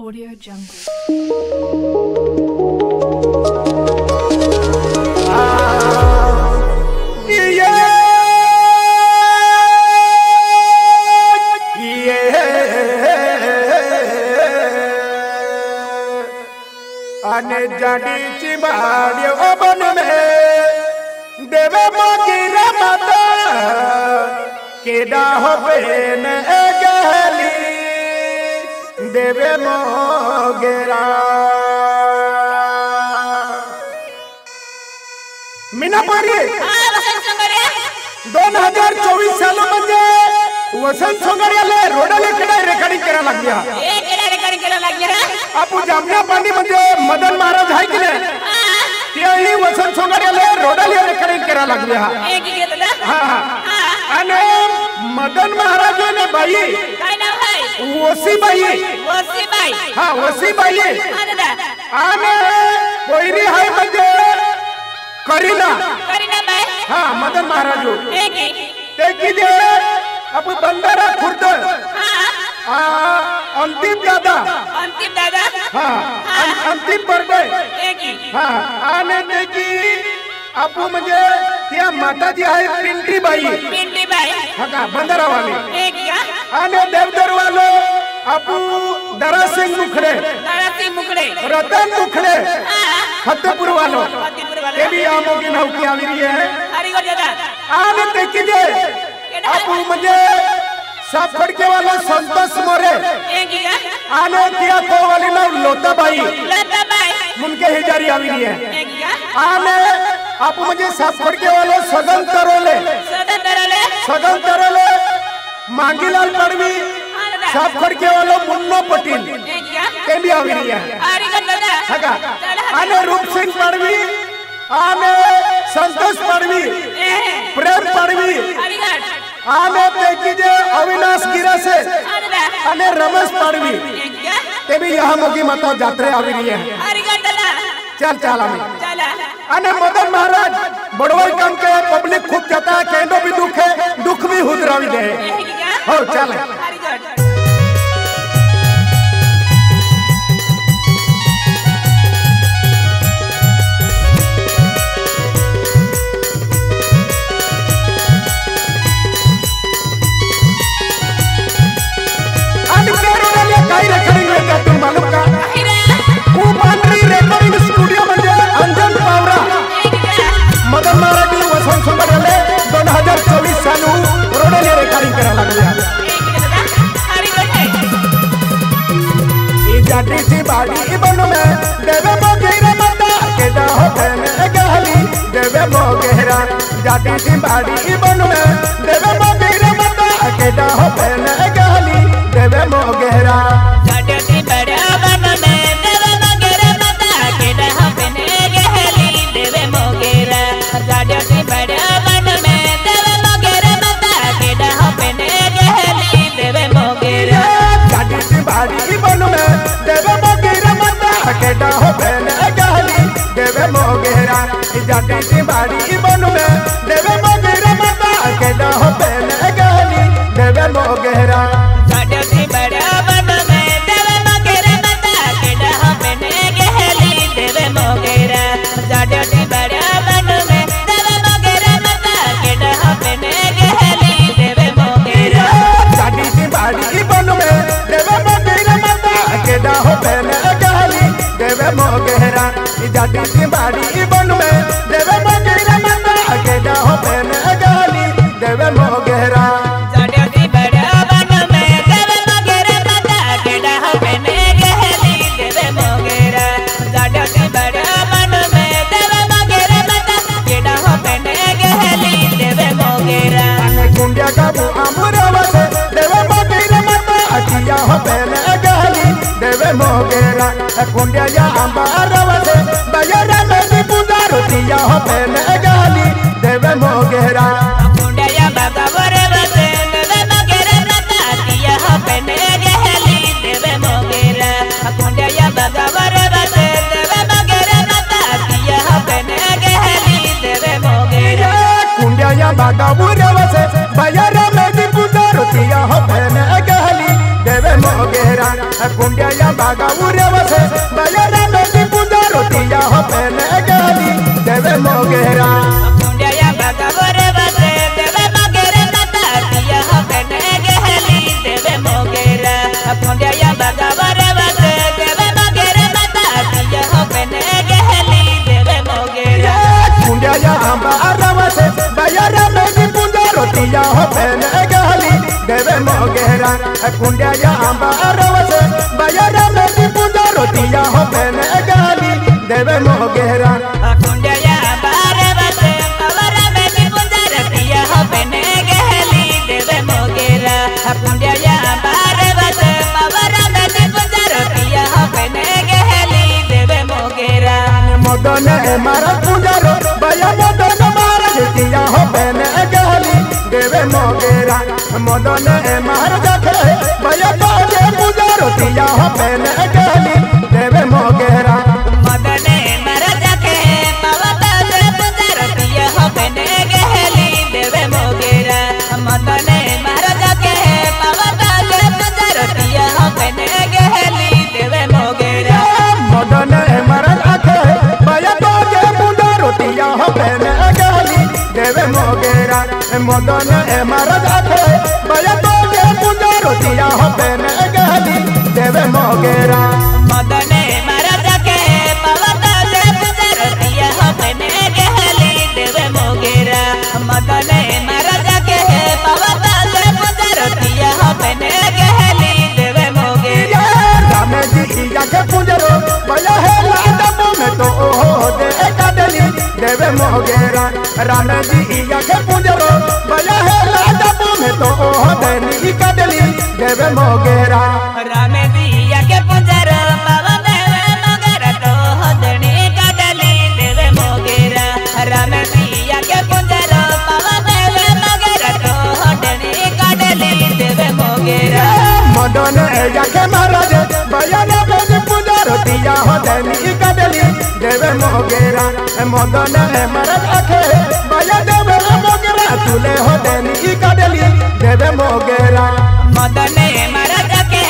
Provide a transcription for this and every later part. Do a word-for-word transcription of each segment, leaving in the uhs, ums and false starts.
Audio जंगल। ये ये आने जाडी चिमाड़ी बन में देवमोगरा माता केदा हो बेन गहली देवमोगरा। मीना पारी दोन हजार चौवीस साल मध्य वसंत सोंगरियाले रोडले केड़ा रेकॉर्डिंग करा लग गया। आपू जामना पानी मध्य मदन महाराज है कि नहीं वसंत सोंगरियाले रोडले रेकॉर्डिंग करा लग गया। हाँ अने मदन महाराज ने भाई वसी भाई वसी भाई हां वसी भाई आने कोईरी है मजे करीना करीना भाई हां मदन महाराज एक एक देखी दे अब बंदरा खुर्द हां आ अंतिम दादा अंतिम दादा हां अंतिम परबे एक एक हां आने देखी अब मजे क्या माता जी है पिंडी भाई पिंडी भाई हां बंदरा वाली एक क्या आने देवदर वालो अपू दरा सिंह मुखड़े दरा सिंह मुखड़े रतन मुखड़े फतेहपुर वालो ये भी आमों की नौकी आ रही है। अरे वो दादा आने देखिए अपू मुझे साफड़ के वाला संतोष मोरे आने किया तो वाली ना लोता भाई लोता भाई उनके हिजारी आ रही है। आने अपू मुझे साफड़ के वाला सगन तरोले सगन तरोले सगन तरोले मांगीलाल पड़वी साफ करके वालों मुन्नो पटेल के भी आ रही है। आने रूप सिंह पड़वी आने संतोष पड़वी प्रेम पड़वी आने देखिए अविनाश गिरा से आने रमेश पड़वी के भी यहाँ मोगी माता यात्रा आ रही है। चल चला अने मदन महाराज बड़वाई काम के पब्लिक खूब जाता है कहनो भी दुख है दुख भी हुदरा भी दे हो चल। जाडी चिमाड़ी बन में देवमोगरा माता केदा हो बेन गहली देवमोगरा। जाडी चिमाड़ी बन में देवमोगरा माता केदा हो बेन गहली देवमोगरा। जाडी चिमाड़ी बन में देवमोगरा माता केदा हो बेन गहली देवमोगरा। जाडी चिमाड़ी बन में देवमोगरा माता केदा हो बेन गहली देवमोगरा। जाडी चिमाड़ी बन में केदा हो बेन गहली देवमोगरा। जाडी चिमाड़ी बन में देवमोगरा माता केदा हो बेन गहली देवमोगरा। जाडी चिमाड़ी बन में देवमोगरा माता केदा हो बेन गहली देवमोगरा। जाडी चिमाड़ी बन में देवमोगरा माता केदा हो बेन गहली देवमोगरा। जाडी चिमाड़ी बन में देवमोगरा माता केदा हो बेन देवमोगरा। जाडी चिमाड़ी बन में देवमोगरा माता केदा हो बेन गहली देवमोगरा। जाडी चिमाड़ी बन में देवमोगरा माता केदा हो बेन गहली देवमोगरा। जाडी चिमाड़ी बन में देवमोगरा माता केदा हो बेन गहली देवमोगरा। अने गुंडिया काबू अमरवसे देवमोगरा माता केदा हो बेन गहली देवमोगरा। कुंडिया या अंबारवसे बयारा में पूजा रोटिया हो बेन गहली देवमोगरा। कुंडिया या बागावरवसे देवमोगरा माता केदा हो बेन गहली देवमोगरा। कुंडिया या बागावरवसे देवमोगरा माता केदा हो बेन गहली देवमोगरा। कुंडिया या बागावरवसे बयारा में पूजा रोटिया हो बेन गहली देवमोगरा। कुंडिया या मदन महाराज भैया गुजारो दिया हो पहले गली देवमोगरा मदन महाराज के गुजारो दिया हो पहले गली देवमोगरा मदन महाराज के गुजारो दिया हो पहले गली देवमोगरा मदन महाराज के भैया गुजारो दिया हो पहले गली देवमोगरा मदन महाराज राना जी इया के पुंजरो बया है लाजा पुमे तो ओह देनी कदली देवमोगरा राना जी इया के पुंजरो बाबा देवमोगरा तो ओह देनी कदली देवमोगरा राना जी इया के पुंजरो बाबा देवमोगरा तो ओह देनी कदली देवमोगरा मदन इया के महाराज बया ने बेनी पुंजरो दिया हो देनी कदली देवमोगरा मदन महाराज तुले हो देनी कदली देवमोगरा मदन महाराज के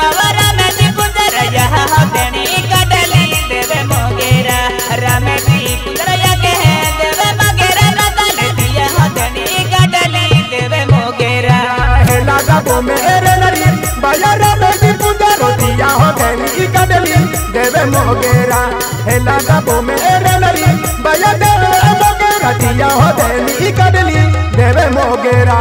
पवरा में गुजर यहाँ हो देनी कदली देवमोगरा राम जी गुजर के देवमोगरा मदन दिया हो देनी कदली देवमोगरा लागा बो मेरे नरी भैया राम जी गुजर दिया हो देनी कदली देवमोगरा लागा बो मेरे नरी भैया देवमोगरा दिया हो देनी कदली देवमोगरा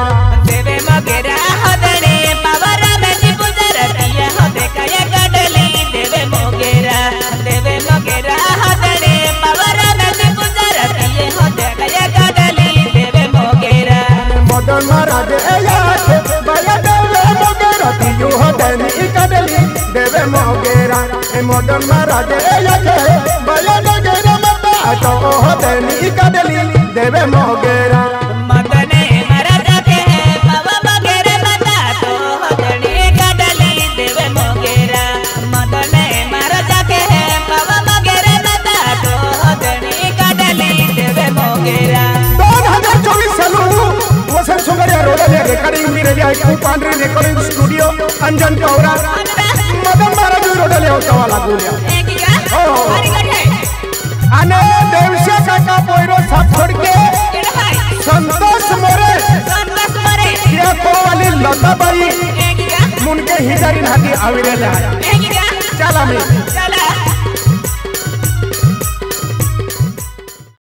देवमोगरा हो देनी पवरा में गुजर दिया हो देखया कदली देवमोगरा देवमोगरा हो देनी पवरा में गुजर दिया हो देखया कदली देवमोगरा मदन महाराज याद भैया देवमोगरा दियो हो देनी कदली देवमोगरा मदन महाराज याद भैया देवमोगरा मता तो हो देनी कदली देवमोगरा पांडरी रिकॉर्डिंग स्टूडियो अंजन चौरा मदन महाराज रोड ले होता वाला बोलिया आने देवशा काका पोइरो साथ छोड़ के संतोष मोरे संतोष मोरे या को वाली लता बाई मुनके हिदारी हाथी आविरे ले आया चला में